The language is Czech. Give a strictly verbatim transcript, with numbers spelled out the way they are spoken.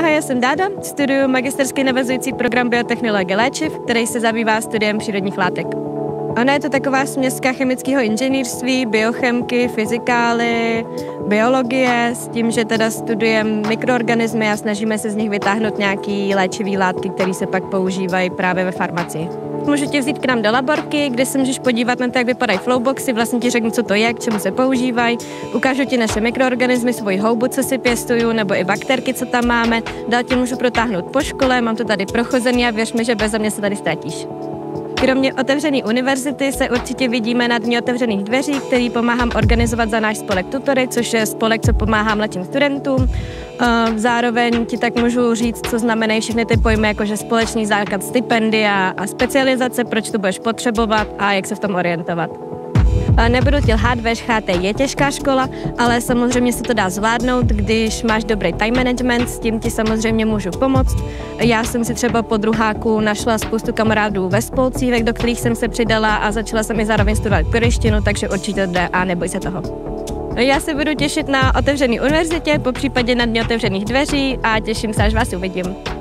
Ahoj, já jsem Dáda, studuju magisterský navazující program biotechnologie léčiv, který se zabývá studiem přírodních látek. Ona je to taková směska chemického inženýrství, biochemky, fyzikály, biologie, s tím, že teda studujeme mikroorganismy a snažíme se z nich vytáhnout nějaké léčivé látky, které se pak používají právě ve farmacii. Můžu tě vzít k nám do laborky, kde se můžeš podívat na to, jak vypadají flowboxy, vlastně ti řeknu, co to je, k čemu se používají, ukážu ti naše mikroorganismy, svoji houbu, co si pěstuju, nebo i bakterky, co tam máme, dál tě můžu protáhnout po škole, mám to tady prochozený a věř mi, že beze mě se tady ztratíš. Kromě otevřené univerzity se určitě vidíme na dní otevřených dveří, který pomáhám organizovat za náš spolek Tutory, což je spolek, co pomáhám mladším studentům. Zároveň ti tak můžu říct, co znamenají všechny ty pojmy, jakože společný základ stipendia a specializace, proč to budeš potřebovat a jak se v tom orientovat. Nebudu ti lhát, V Š H T je těžká škola, ale samozřejmě se to dá zvládnout, když máš dobrý time management, s tím ti samozřejmě můžu pomoct. Já jsem si třeba po druháku našla spoustu kamarádů ve spolcích, do kterých jsem se přidala a začala jsem i zároveň studovat korejštinu, takže určitě to jde a neboj se toho. Já se budu těšit na otevřený univerzitě, po případě na dní otevřených dveří a těším se, až vás uvidím.